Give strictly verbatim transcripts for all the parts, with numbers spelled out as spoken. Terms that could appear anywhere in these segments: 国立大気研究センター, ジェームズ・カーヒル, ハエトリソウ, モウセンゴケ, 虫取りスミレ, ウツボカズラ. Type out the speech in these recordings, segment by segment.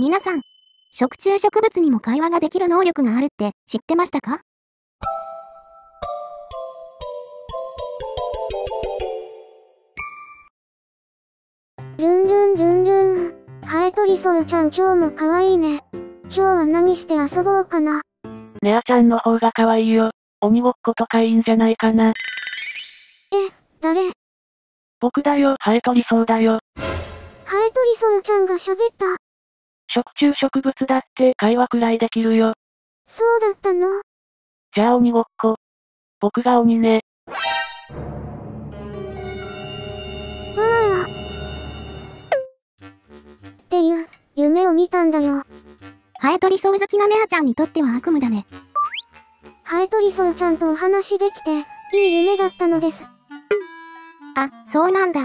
皆さん、食虫植物にも会話ができる能力があるって知ってましたか？ルンルンルンルン。ハエトリソウちゃん今日も可愛いね。今日は何して遊ぼうかな。レアちゃんの方が可愛いよ。鬼ごっことかいいんじゃないかな。え、誰？僕だよ、ハエトリソウだよ。ハエトリソウちゃんが喋った。食虫植物だって会話くらいできるよ。そうだったの？じゃあ鬼ごっこ。僕が鬼ね。わあ。っていう、夢を見たんだよ。ハエトリソウ好きなネアちゃんにとっては悪夢だね。ハエトリソウちゃんとお話できて、いい夢だったのです。あ、そうなんだ。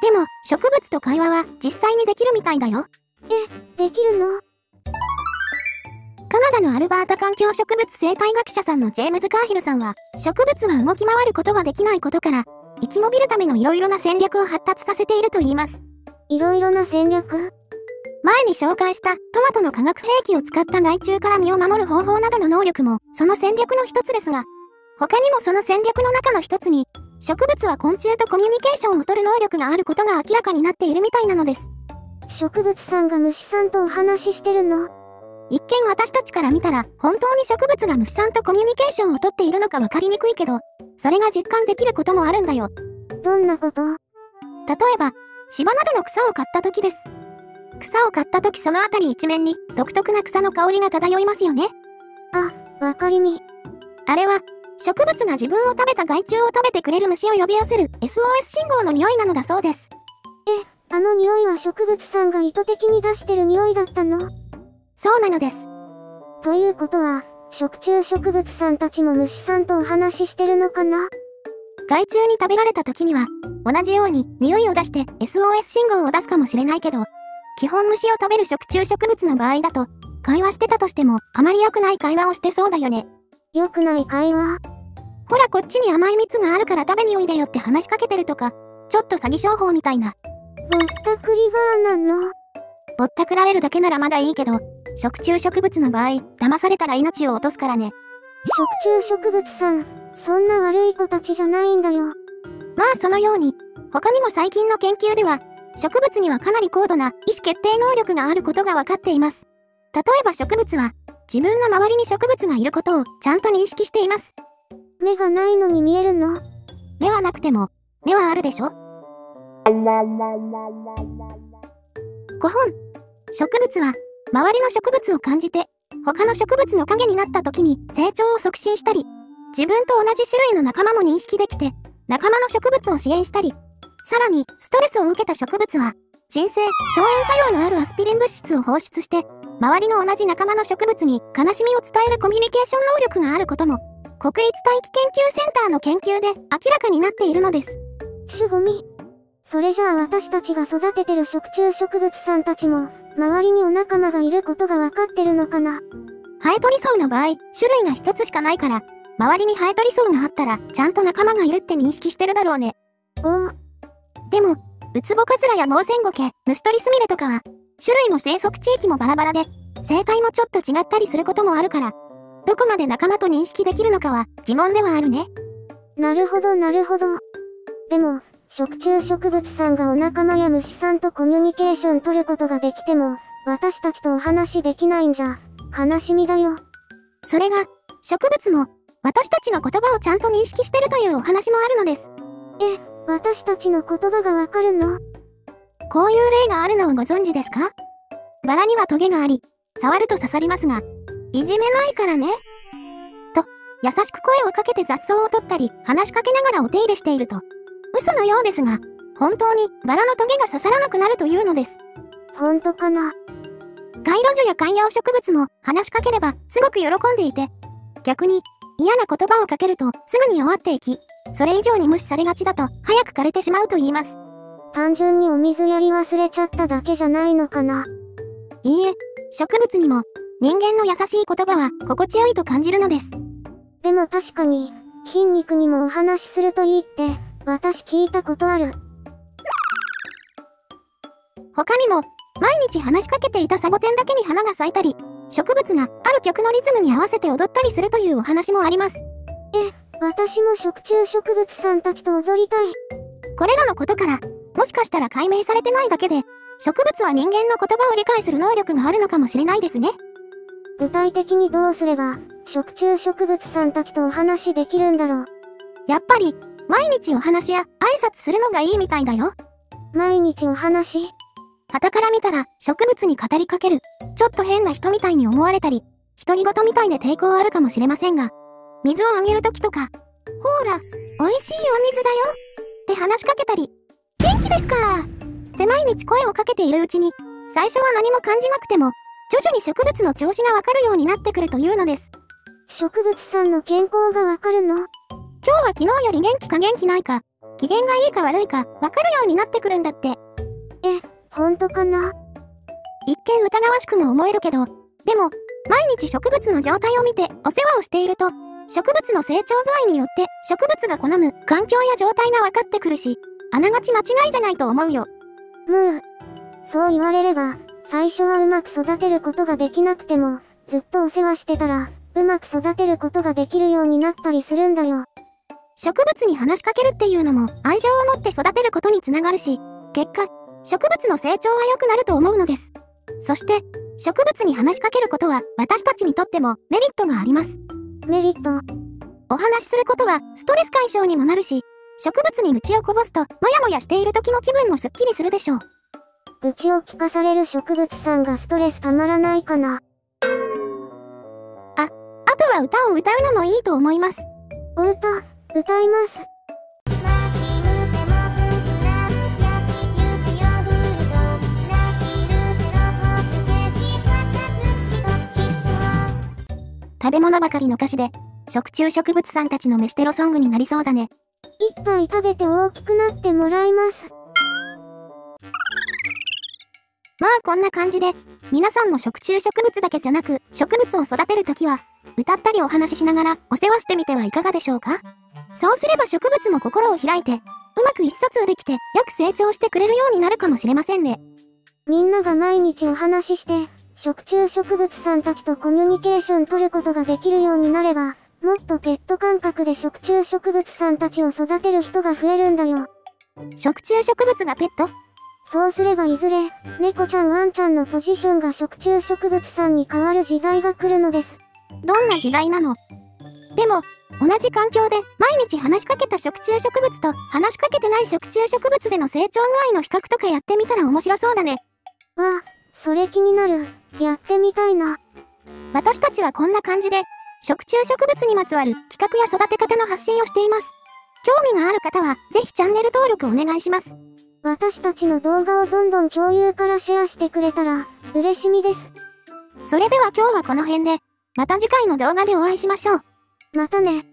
でも、植物と会話は実際にできるみたいだよ。え、できるの？カナダのアルバータ環境植物生態学者さんのジェームズ・カーヒルさんは、植物は動き回ることができないことから、生き延びるためのいろいろな戦略を発達させていると言います。いろいろな戦略？前に紹介したトマトの化学兵器を使った害虫から身を守る方法などの能力もその戦略の一つですが、他にもその戦略の中の一つに、植物は昆虫とコミュニケーションをとる能力があることが明らかになっているみたいなのです。植物さんが虫さんとお話ししてるの？一見私たちから見たら、本当に植物が虫さんとコミュニケーションをとっているのか分かりにくいけど、それが実感できることもあるんだよ。どんなこと？例えば、芝などの草を刈った時です。草を刈った時その辺り一面に独特な草の香りが漂いますよね。あ、わかりみ。あれは、植物が自分を食べた害虫を食べてくれる虫を呼び寄せる エスオーエス 信号の匂いなのだそうです。え、あの匂いは植物さんが意図的に出してる匂いだったの？そうなのです。ということは、食虫植物さんたちも虫さんとお話ししてるのかな？害虫に食べられた時には、同じように匂いを出して エスオーエス 信号を出すかもしれないけど、基本虫を食べる食虫植物の場合だと、会話してたとしてもあまり良くない会話をしてそうだよね。良くない会話？ほらこっちに甘い蜜があるから食べにおいでよって話しかけてるとか、ちょっと詐欺商法みたいな。ぼったくりバーなの？ぼったくられるだけならまだいいけど、食虫植物の場合、騙されたら命を落とすからね。食虫植物さん、そんな悪い子たちじゃないんだよ。まあそのように、他にも最近の研究では、植物にはかなり高度な意思決定能力があることが分かっています。例えば植物は、自分の周りに植物がいることをちゃんと認識しています。目がないのに見えるの？目はなくても、目はあるでしょ？ごほん、植物は、周りの植物を感じて、他の植物の影になった時に成長を促進したり、自分と同じ種類の仲間も認識できて、仲間の植物を支援したり、さらに、ストレスを受けた植物は、鎮静・消炎作用のあるアスピリン物質を放出して、周りの同じ仲間の植物に悲しみを伝えるコミュニケーション能力があることも、国立大気研究センターの研究で明らかになっているのです。種ゴミ。それじゃあ私たちが育ててる食虫植物さんたちも、周りにお仲間がいることが分かってるのかな？ハエトリソウの場合、種類が一つしかないから、周りにハエトリソウがあったら、ちゃんと仲間がいるって認識してるだろうね。おお。でも、ウツボカズラやモウセンゴケ、虫取りスミレとかは、種類も生息地域もバラバラで、生態もちょっと違ったりすることもあるから、どこまで仲間と認識できるのかは疑問ではあるね。なるほどなるほど。でも、食虫植物さんがお仲間や虫さんとコミュニケーション取ることができても、私たちとお話できないんじゃ、悲しみだよ。それが、植物も、私たちの言葉をちゃんと認識してるというお話もあるのです。え、私たちの言葉がわかるの？こういう例があるのをご存知ですか？バラにはトゲがあり、触ると刺さりますが、いじめないからね。と、優しく声をかけて雑草を取ったり、話しかけながらお手入れしていると、嘘のようですが、本当にバラのトゲが刺さらなくなるというのです。本当かな？街路樹や観葉植物も話しかければすごく喜んでいて、逆に、嫌な言葉をかけるとすぐに弱っていき、それ以上に無視されがちだと早く枯れてしまうと言います。単純にお水やり忘れちゃっただけじゃないのかな？いいえ、植物にも人間の優しい言葉は心地よいと感じるのです。でも確かに、筋肉にもお話しするといいって、私聞いたことある。他にも、毎日話しかけていたサボテンだけに花が咲いたり、植物がある曲のリズムに合わせて踊ったりするというお話もあります。え、私も食虫植物さんたちと踊りたい。これらのことから、もしかしたら解明されてないだけで、植物は人間の言葉を理解する能力があるのかもしれないですね。具体的にどうすれば、食虫植物さんたちとお話できるんだろう。やっぱり、毎日お話や挨拶するのがいいみたいだよ。毎日お話。傍から見たら植物に語りかける、ちょっと変な人みたいに思われたり、独り言みたいで抵抗あるかもしれませんが、水をあげるときとか、ほら、おいしいお水だよって話しかけたり、元気ですかって毎日声をかけているうちに、最初は何も感じなくても、徐々に植物の調子がわかるようになってくるというのです。植物さんの健康がわかるの？今日は昨日より元気か元気ないか、機嫌がいいか悪いかわかるようになってくるんだって。え、ほんとかな？一見疑わしくも思えるけど、でも、毎日植物の状態を見てお世話をしていると、植物の成長具合によって植物が好む環境や状態が分かってくるし、あながち間違いじゃないと思うよ。うん。そう言われれば、最初はうまく育てることができなくても、ずっとお世話してたら、うまく育てることができるようになったりするんだよ。植物に話しかけるっていうのも愛情を持って育てることにつながるし、結果、植物の成長は良くなると思うのです。そして、植物に話しかけることは私たちにとってもメリットがあります。メリット。お話しすることはストレス解消にもなるし、植物に愚痴をこぼすとモヤモヤしている時の気分もすっきりするでしょう。愚痴を聞かされる植物さんがストレスたまらないかな。あ、あとは歌を歌うのもいいと思います。お歌、歌います。食べ物ばかりの歌詞で、食虫植物さんたちの飯テロソングになりそうだね。一杯食べて大きくなってもらいます。まあこんな感じで、皆さんも食虫植物だけじゃなく、植物を育てるときは、歌ったりお話ししながらお世話してみてはいかがでしょうか？そうすれば植物も心を開いて、うまく意思疎通できて、よく成長してくれるようになるかもしれませんね。みんなが毎日お話しして、食虫植物さんたちとコミュニケーション取ることができるようになれば、もっとペット感覚で食虫植物さんたちを育てる人が増えるんだよ。食虫植物がペット？そうすればいずれ、猫ちゃんワンちゃんのポジションが食虫植物さんに変わる時代が来るのです。どんな時代なの？でも、同じ環境で毎日話しかけた食虫植物と話しかけてない食虫植物での成長具合の比較とかやってみたら面白そうだね。わあ、それ気になる。やってみたいな。私たちはこんな感じで、食虫植物にまつわる企画や育て方の発信をしています。興味がある方は、ぜひチャンネル登録お願いします。私たちの動画をどんどん共有からシェアしてくれたら、嬉しみです。それでは今日はこの辺で、また次回の動画でお会いしましょう。またね。